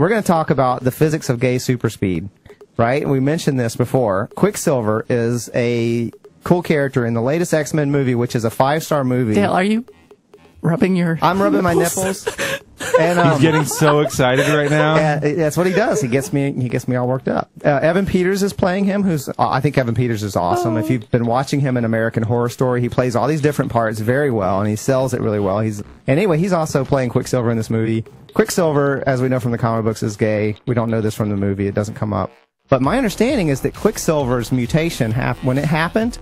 we're going to talk about the physics of gay super speed, right? We mentioned this before. Quicksilver is a cool character in the latest X-Men movie, which is a 5-star movie. Dale, are you rubbing your... I'm rubbing my nipples. And, he's getting so excited right now. That's what he does. He gets me all worked up. Evan Peters is playing him. I think Evan Peters is awesome. Oh. If you've been watching him in American Horror Story, he plays all these different parts very well, and he sells it really well. He's also playing Quicksilver in this movie. Quicksilver, as we know from the comic books, is gay. We don't know this from the movie. It doesn't come up. But my understanding is that Quicksilver's mutation, when it happened,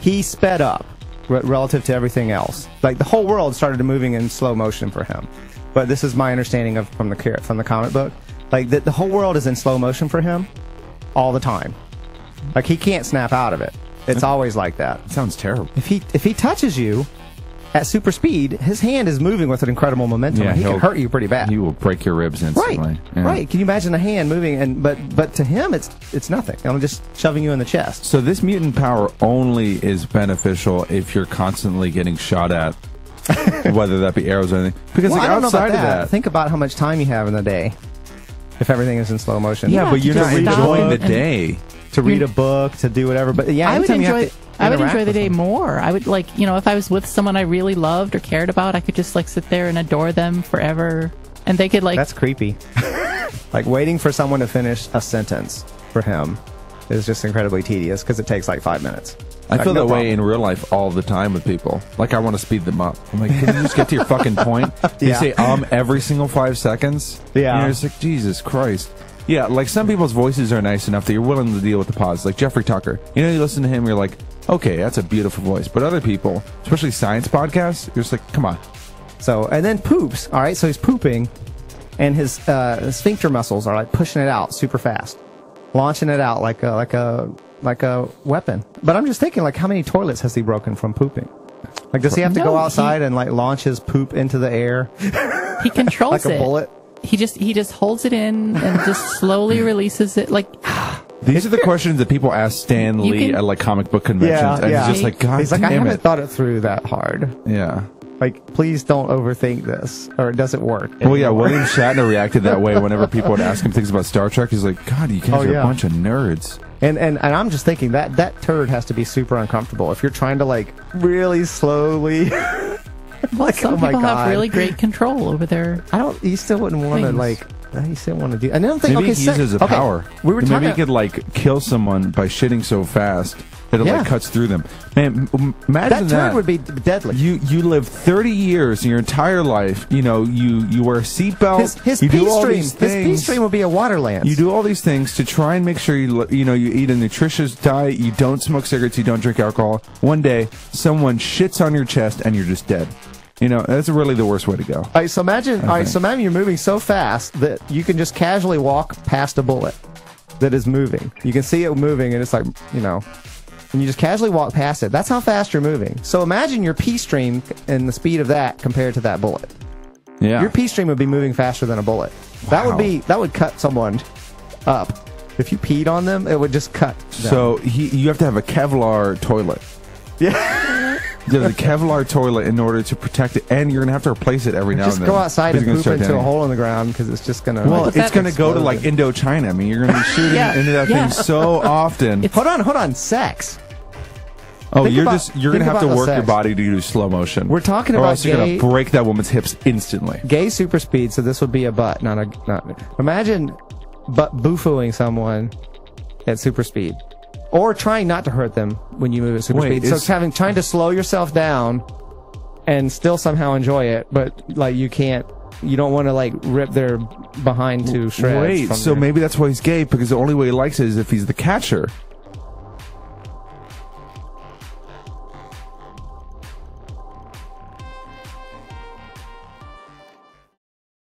he sped up relative to everything else. Like the whole world started moving in slow motion for him. But this is my understanding from the comic book. Like the whole world is in slow motion for him all the time. Like he can't snap out of it. It's always like that. It sounds terrible. If he touches you at super speed, his hand is moving with an incredible momentum. Yeah, he can hurt you pretty bad. You will break your ribs instantly. Right. Yeah. Right. Can you imagine a hand moving? And but to him, it's nothing. I'm just shoving you in the chest. So this mutant power only is beneficial if you're constantly getting shot at. Whether that be arrows or anything. Because like, I don't outside know about that. Of that, think about how much time you have in the day. If everything is in slow motion. Yeah, but you're not enjoying the day. To read a book, to do whatever. But yeah, I would enjoy the day more. I would like, you know, if I was with someone I really loved or cared about, I could just like sit there and adore them forever. And they could like... That's creepy. Like waiting for someone to finish a sentence for him is just incredibly tedious because it takes like 5 minutes. I feel that way in real life all the time with people. Like, I want to speed them up. I'm like, can you just get to your fucking point? You say, every single 5 seconds? Yeah. And you're just like, Jesus Christ. Yeah, like, some people's voices are nice enough that you're willing to deal with the pause. Like, Jeffrey Tucker. You know, you listen to him, you're like, okay, that's a beautiful voice. But other people, especially science podcasts, you're just like, come on. So, and then poops. All right, so he's pooping, and his sphincter muscles are, like, pushing it out super fast. Launching it out like a weapon. But I'm just thinking, like, how many toilets has he broken from pooping? Like, does he have to go outside and, like, launch his poop into the air? He controls it. Like a bullet? He just holds it in and just slowly releases it. Like... These are the questions that people ask Stan Lee at, like, comic book conventions. Yeah, and he's just like, God damn it. He's like, I haven't thought it through that hard. Yeah. Like, please don't overthink this, or it doesn't work. Well, yeah, William Shatner reacted that way whenever people would ask him things about Star Trek. He's like, God, you guys are a bunch of nerds. And I'm just thinking that turd has to be super uncomfortable if you're trying to, like, really slowly... Like, some people have really great control over their... You still wouldn't want to, like... You still want to do... Maybe he uses a power. Maybe he could, like, kill someone by shitting so fast... That it like cuts through them. Man, imagine that. That turd would be deadly. You live 30 years in your entire life. You know, you wear a seatbelt. His pee stream would be a water lance. You do all these things to try and make sure you eat a nutritious diet. You don't smoke cigarettes. You don't drink alcohol. One day, someone shits on your chest and you're just dead. You know, that's really the worst way to go. All right, so imagine you're moving so fast that you can just casually walk past a bullet that is moving. You can see it moving, and it's like, you know. And you just casually walk past it. That's how fast you're moving. So imagine your pee stream and the speed of that compared to that bullet. Yeah. Your pee stream would be moving faster than a bullet. Wow. That would cut someone up. If you peed on them, it would just cut them. So you have to have a Kevlar toilet. Yeah. There's a Kevlar toilet in order to protect it, and you're going to have to replace it every now and then. Just go outside and poop into a hole in the ground because it's just going to... Well, it's going to go to, like, Indochina. I mean, you're going to be shooting into that thing so often. Hold on. Sex. Oh, you're going to have to work your body to do slow motion. We're talking about... Or else you're going to break that woman's hips instantly. Gay super speed, so this would be a butt, not a... Imagine butt-boofooing someone at super speed. Or trying not to hurt them when you move at super speed. So it's trying to slow yourself down and still somehow enjoy it, but like you don't want to like rip their behind to shreds. Wait, so maybe that's why he's gay, because the only way he likes it is if he's the catcher.